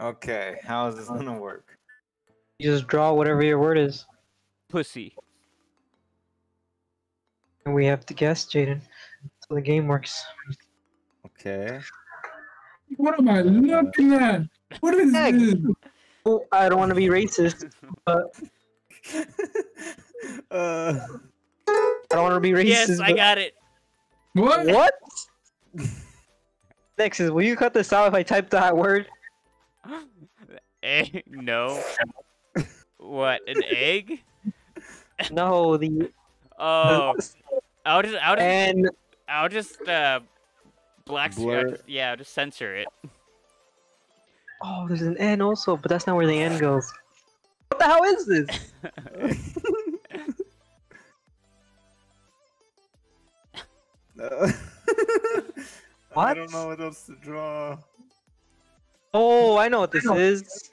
Okay, how is this gonna work? You just draw whatever your word is. Pussy. And we have to guess, Jaden, so the game works. Okay. What am I looking at? What is this? Oh, I don't want to be racist, but... I don't want to be racist. Yes, but... I got it. What? What? Nexus, will you cut this out if I type that word? Egg? No. What? An egg? No, the... Oh. I'll just black screen. Yeah, I'll just censor it. Oh, there's an N also, but that's not where the N goes. What the hell is this? What? I don't know what else to draw. Oh, I know what this is.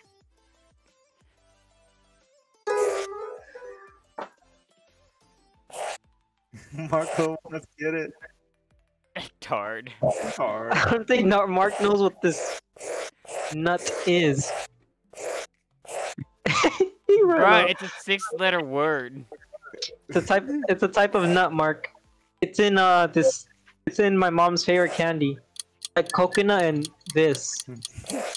Marco, let's get it. Tard. Tard. I don't think Mark knows what this nut is. Right, it's a six-letter word. It's a type of nut, Mark. It's in It's in my mom's favorite candy, like coconut and this.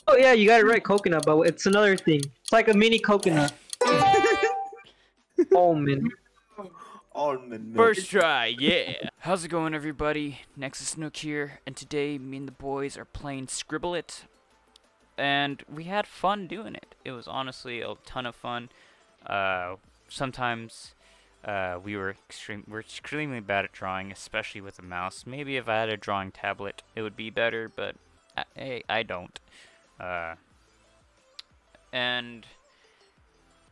Oh yeah, you got it right, coconut. But it's another thing. It's like a mini coconut. Almond. Almond. First try, yeah. How's it going, everybody? NexusNeuk here, and today me and the boys are playing Scribble It, and we had fun doing it. It was honestly a ton of fun. Sometimes. We're extremely bad at drawing, especially with a mouse. Maybe if I had a drawing tablet, it would be better, but I don't. And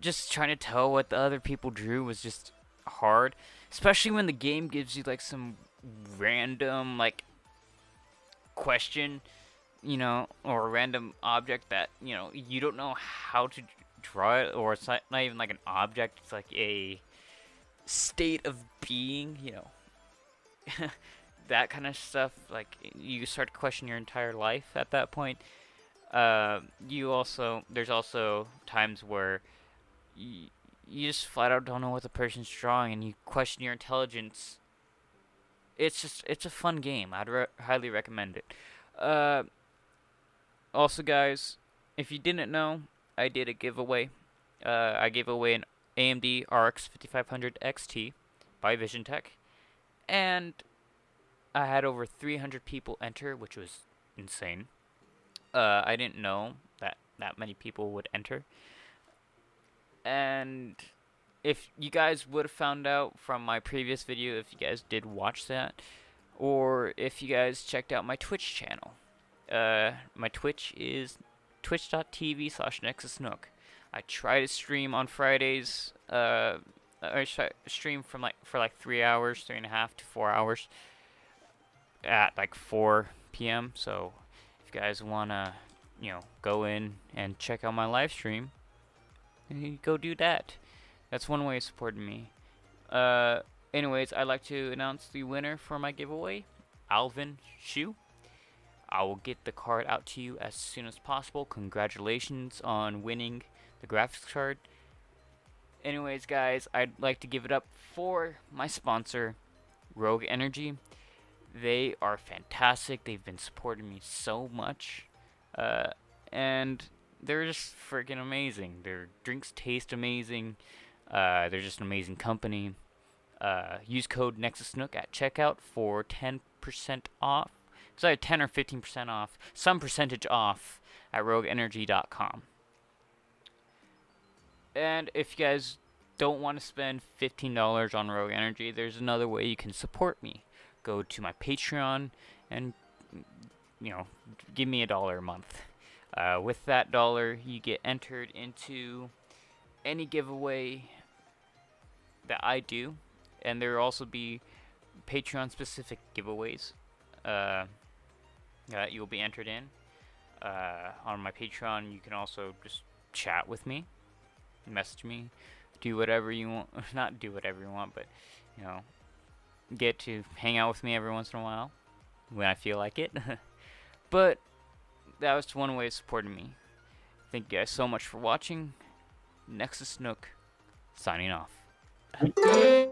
just trying to tell what the other people drew was just hard, especially when the game gives you like some random like question, you know, or a random object that you know you don't know how to draw it, or it's not even like an object. It's like a state of being, you know, that kind of stuff. Like you start to question your entire life at that point. There's also times where you just flat out don't know what the person's drawing, and you question your intelligence. It's a fun game. I'd highly recommend it. Also, guys, if you didn't know, I did a giveaway. I gave away an AMD RX 5500 XT by VisionTek, and I had over 300 people enter, which was insane. I didn't know that many people would enter, and if you guys would have found out from my previous video, if you guys did watch that, or if you guys checked out my Twitch channel, my Twitch is twitch.tv/NexusNeuk. I try to stream on Fridays. I stream for like 3 hours, 3.5 to 4 hours, at like 4 p.m. So if you guys wanna, you know, go in and check out my live stream, go do that. That's one way of supporting me. Anyways, I'd like to announce the winner for my giveaway, Alvin Hsu. I will get the card out to you as soon as possible. Congratulations on winning the graphics card. Anyways, guys, I'd like to give it up for my sponsor, Rogue Energy. They are fantastic. They've been supporting me so much. And they're just freaking amazing. Their drinks taste amazing. They're just an amazing company. Use code NexusNeuk at checkout for 10% off. So 10 or 15% off, some percentage off at rogueenergy.com. And if you guys don't want to spend $15 on Rogue Energy, there's another way you can support me. Go to my Patreon and, you know, give me $1 a month. With that dollar, you get entered into any giveaway that I do. And there will also be Patreon-specific giveaways that you'll be entered in. On my Patreon, you can also just chat with me, message me, do whatever you want. Not do whatever you want, but, you know, get to hang out with me every once in a while when I feel like it. But that was one way of supporting me. Thank you guys so much for watching. NexusNeuk signing off. I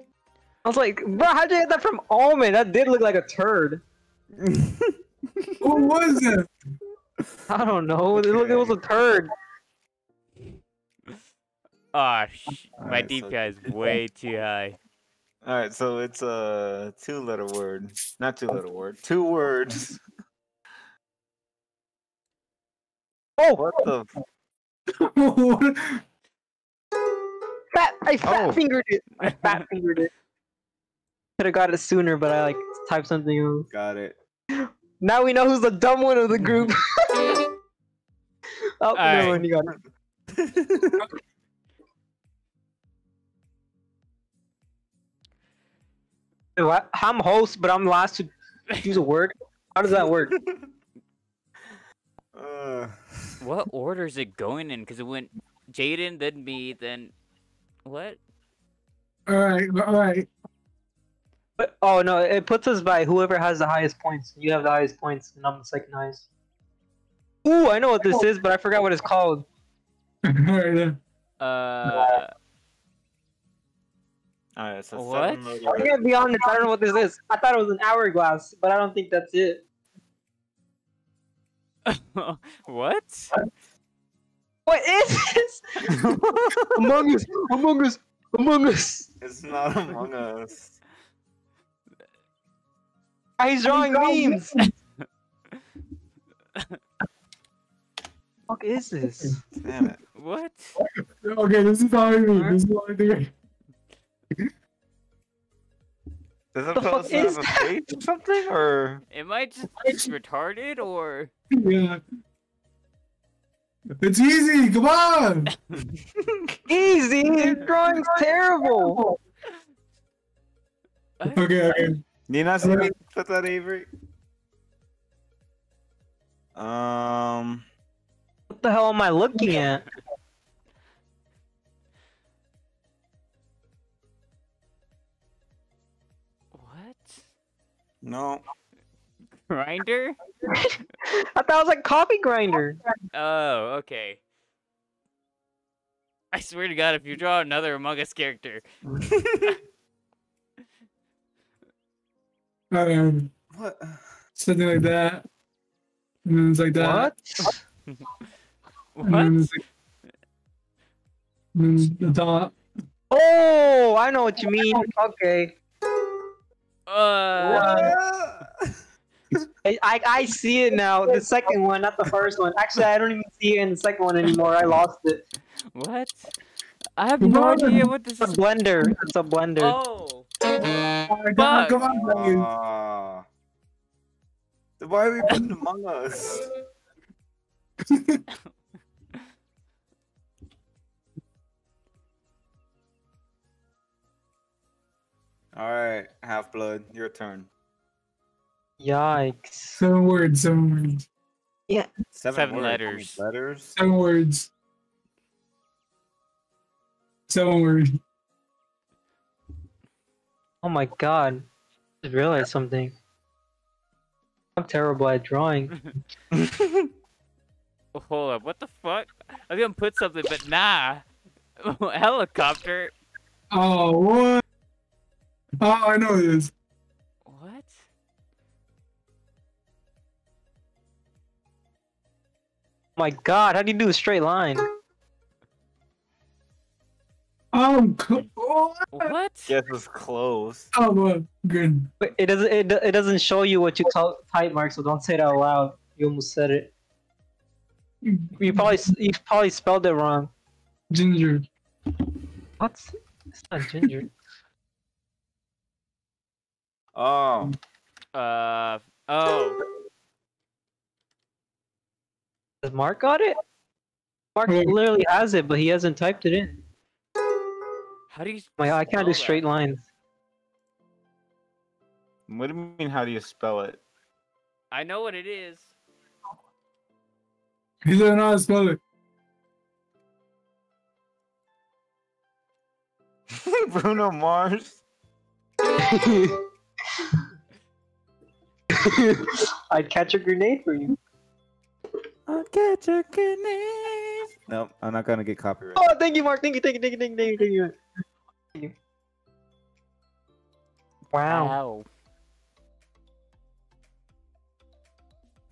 was like, bro, how'd you get that from Almond? That did look like a turd. What was it? I don't know. Okay. It was a turd. Ah, oh, my deep so guy is way too high. All right, so it's a two-letter word. Not two-letter word. Two words. Oh! What the... I fat fingered it. I fat fingered it. Could have got it sooner, but I like typed something else. Got it. Now we know who's the dumb one of the group. Oh, no one, you got it. I'm host, but I'm last to use a word. How does that work? What order is it going in? Because it went Jaden, then me, then what? All right. But, oh no, it puts us by whoever has the highest points. You have the highest points, and I'm the second highest. Ooh, I know what this is, but I forgot what it's called. All right, then. Alright, so what? I'm gonna be honest, I don't know what this is. I thought it was an hourglass, but I don't think that's it. What? What is this? Among Us! It's not Among Us. He's drawing memes! What is this? Damn it. What? Okay, this is how I mean. This is what I do. Does it supposed to have a page or something, or am I just retarded, or? Yeah. It's easy. Come on. Easy. Your drawing's terrible. Okay. Do you not see me put that, Avery? What the hell am I looking at? No. Grinder? I thought it was like coffee grinder. Oh, okay. I swear to God, if you draw another Among Us character. What? Something like that. And then it's like that. What? What? And then the dot. Oh, I know what you mean. Okay. I see it now. The second one, not the first one. Actually, I don't even see it in the second one anymore. I lost it. What? I have no idea what this is. It's a blender. It's a blender. Oh. Fuck. Come on, why are we putting Among Us? Alright, Half-Blood, your turn. Yikes. 7 words. Yeah. Seven letters. 7 words. 7 words. Oh my god. I realized something. I'm terrible at drawing. Hold up, what the fuck? I was gonna put something, but nah. Helicopter. Oh, what? Oh, I know this. What? My God, how do you do a straight line? What? Guess it's close. Oh, good. But it doesn't show you what you type, Mark. So don't say it out loud. You almost said it. You probably spelled it wrong. Ginger. What? It's not ginger. Oh. Oh. Has Mark got it? Mark literally has it, but he hasn't typed it in. How do you spell I can't do straight lines. What do you mean, how do you spell it? I know what it is. He doesn't know how to spell it. Bruno Mars? I'd catch a grenade for you. I'll catch a grenade. Nope, I'm not gonna get copyrighted. Oh, thank you, Mark. Thank you. Wow.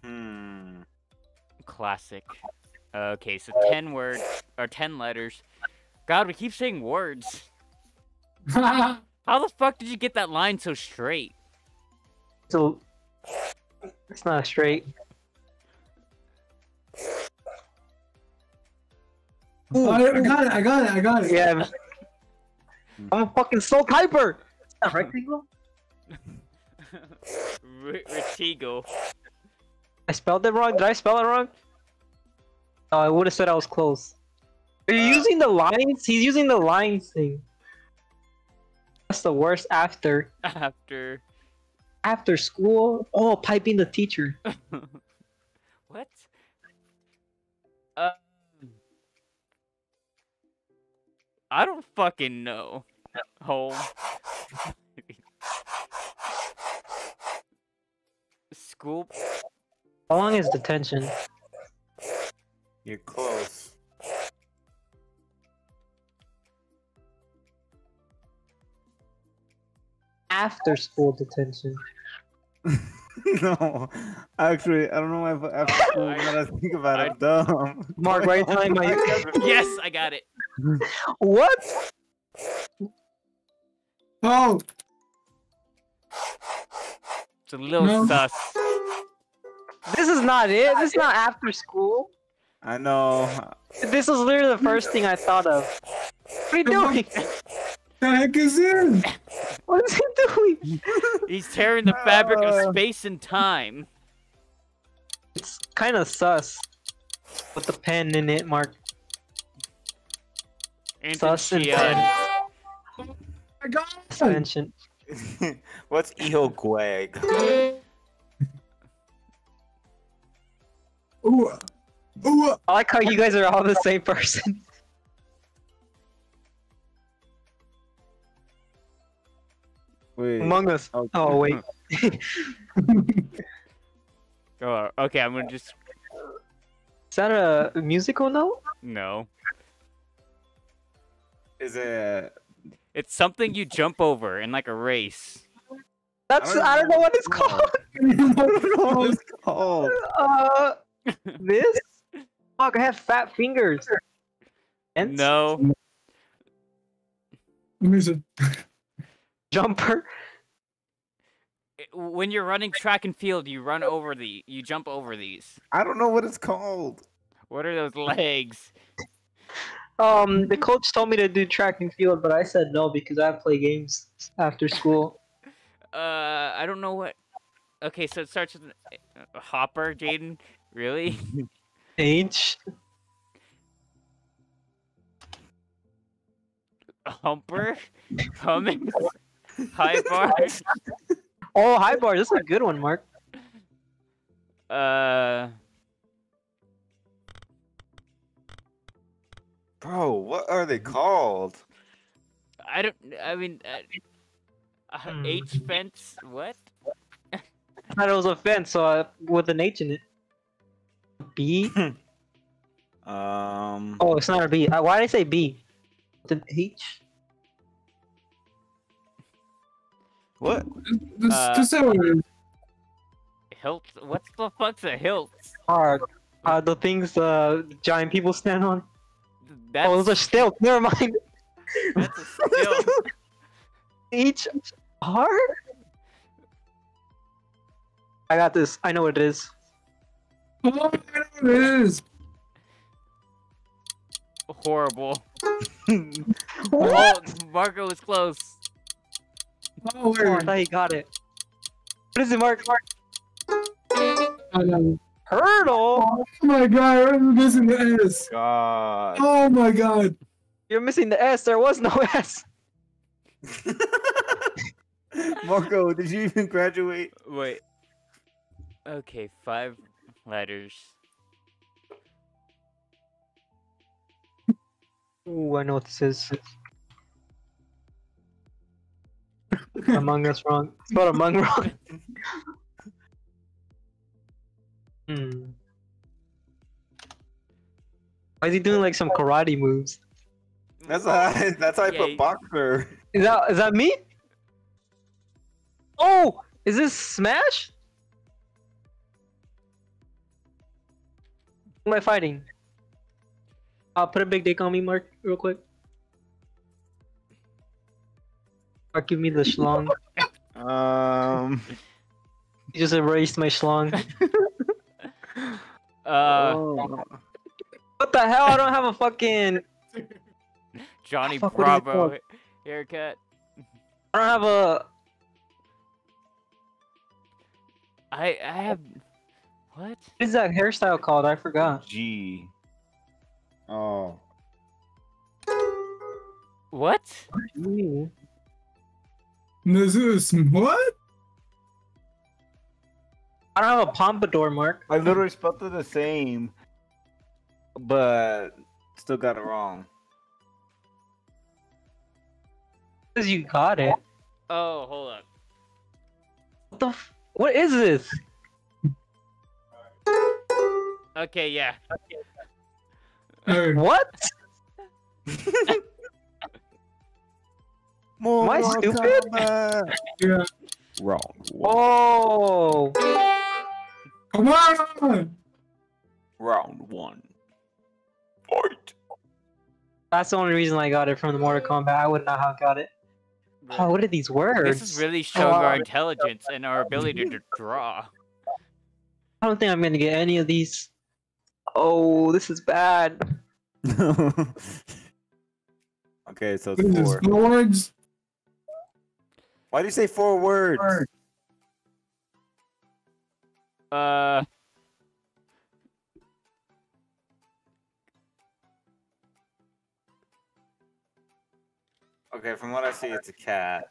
Hmm. Classic. Okay, so 10 words or 10 letters. God, we keep saying words. How the fuck did you get that line so straight? So it's not straight. Ooh, I got it. Yeah. I'm fucking so hyper. It's not rectangle. Rectangle. I spelled it wrong. Did I spell it wrong? No, I would have said I was close. Are you using the lines? He's using the lines thing. That's the worst. After school. Oh, piping the teacher. What? I don't fucking know. Home. School. How long is detention? You're close. After school detention. No, actually, I don't know why after school. Now I think about it, dumb. Mark, right time. Yes, I got it. What? Oh, it's a little sus. This is not it. This is not after school. I know. This was literally the first thing I thought of. What are you doing? The heck is in? What is he doing? He's tearing the fabric of space and time. It's kind of sus. With the pen in it, Mark. Sus and pen. Oh my God. What's Eogwag? Ooh. Ooh. I like how you guys are all the same person. Wait. Among Us. Okay. Oh wait. Oh, okay, I'm gonna just. Is that a musical note? No. Is it? It's something you jump over in like a race. That's. I don't know what it's called. This. Fuck! I have fat fingers. And no. Music. Jumper. When you're running track and field, you run over you jump over these. I don't know what it's called. What are those legs? The coach told me to do track and field, but I said no because I play games after school. I don't know what. Okay, so it starts with a hopper, Jaden. Really? H. Humper. Humming. High bar. Oh, high bar. This is a good one, Mark. Bro, what are they called? I don't. I mean, H fence. What? I thought it was a fence, so with an H in it. B. Oh, it's not a B. Why did I say B? The H. What? Hilt? What the fuck's a hilt? The things giant people stand on. That's... Oh, those are stilts. Never mind. That's a stilt. H R. I got this. I know what it is. What it is? Horrible. What? Oh, Marco was close. Oh, I thought he got it. What is it, Mark? Hurdle? Oh my god, I'm missing the S. God. Oh my god. You're missing the S. There was no S. Marco, did you even graduate? Wait. Okay, 5 letters. Ooh, I know what this is. Among Us wrong. It's not Among wrong. Why is he doing like some karate moves? That's how I put boxer. Is that me? Oh, is this Smash? Who am I fighting? I'll put a big dick on me, Mark, real quick. Mark, give me the schlong. You just erased my schlong. What the hell? I don't have a fucking Johnny Bravo haircut. I don't have a. I have. What is that hairstyle called? I forgot. G. Oh. What? This is what? I don't have a pompadour, Mark. I literally spelled it the same, but still got it wrong. Cause you got it. Oh, hold up. What the? What is this? Okay, yeah. What? Am I stupid? Yeah. Wrong. Whoa. Oh. Come on! Round one. Fight. That's the only reason I got it from the Mortal Kombat. I would not have got it. Really? Oh, what are these words? This is really showing our intelligence and our ability to draw. I don't think I'm gonna get any of these. Oh, this is bad. Okay, so it's four words. Why do you say four words? Okay, from what I see, it's a cat.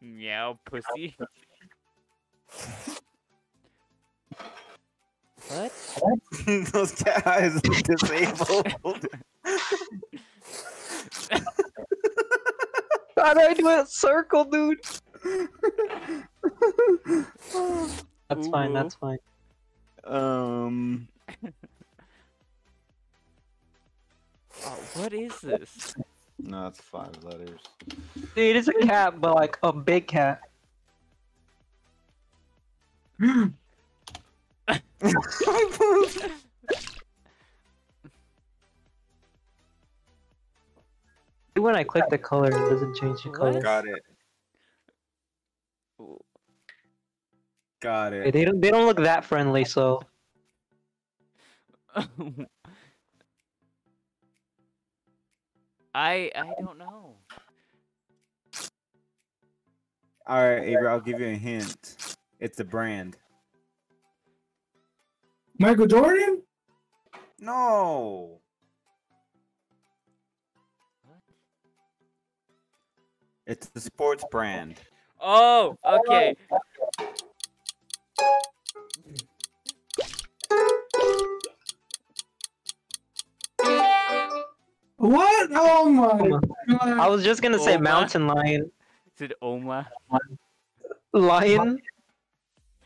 Meow, pussy. What? Those cat eyes look disabled. How do I do a circle, dude? That's fine, that's fine. Oh, what is this? No, it's 5 letters. It is a cat, but like a big cat. When I click the color, it doesn't change the color. Got it. Got it. They don't look that friendly, so. I don't know. All right, Avery, I'll give you a hint. It's a brand. Michael Jordan? No. It's the sports brand. Oh, okay. What? Oh my god. I was just gonna say mountain lion. Is it Oma? Lion?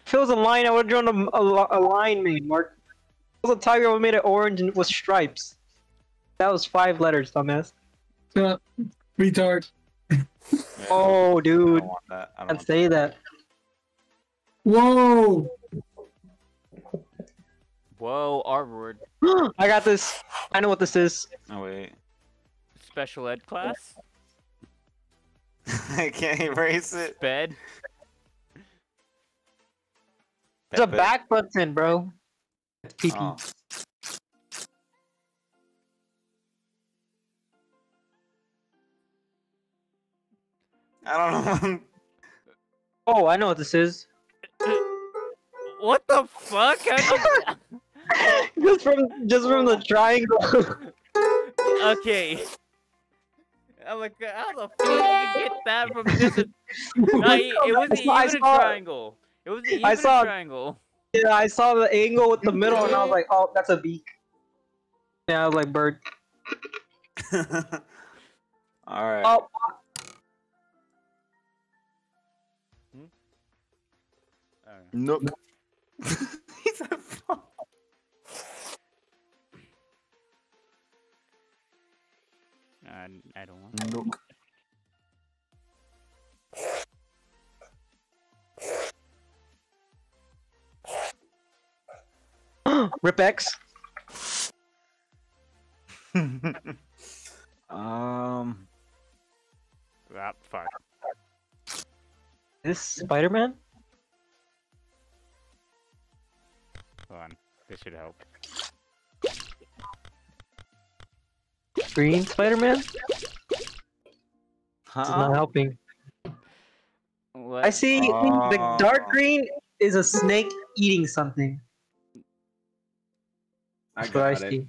If it was a lion, I would've drawn a lion mane, Mark. If it was a tiger, I would've made it orange and with stripes. That was 5 letters, dumbass. Retard. Oh, dude. I'd say that. Whoa! Whoa, R word. I got this. I know what this is. Oh, wait. Special ed class? I can't erase it. Bed. It's a back button, bro. Pee-pee. Oh. I don't know. Oh, I know what this is. What the fuck? I don't... just from the triangle. Okay. I'm like, how the fuck did you get that from just a... No, it wasn't even a triangle. It wasn't even a triangle. Yeah, I saw the angle with the middle, and I was like, oh, that's a beak. Yeah, I was like, bird. All right. Oh. Nope. I don't want. Nope. RipX. Ah, fuck. Is this Spider-Man? Hold on, this should help. Green Spider-Man? Huh? It's not helping. What? I see the dark green is a snake eating something. That's what I see.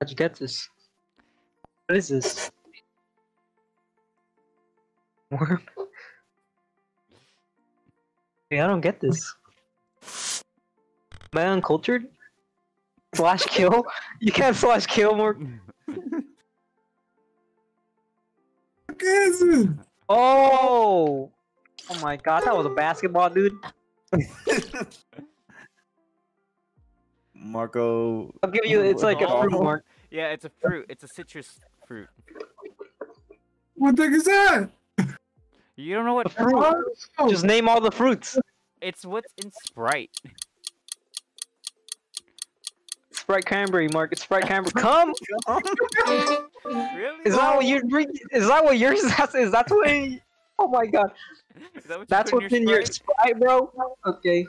How'd you get this? What is this? Worm? Wait, I don't get this. Am I uncultured? Slash kill? You can't slash kill more. What is it? Oh! Oh my god, that was a basketball, dude. Marco. I'll give you. It's like a fruit. Mark. Yeah, it's a fruit. It's a citrus fruit. What the heck is that? You don't know what fruit? Just name all the fruits. It's what's in Sprite. Sprite Cranberry, Mark. It's Sprite Cranberry. Come. Really? Is that what you drink? Is that what yours is? Is that what? Oh my god. That's what's in your Sprite, bro. Okay.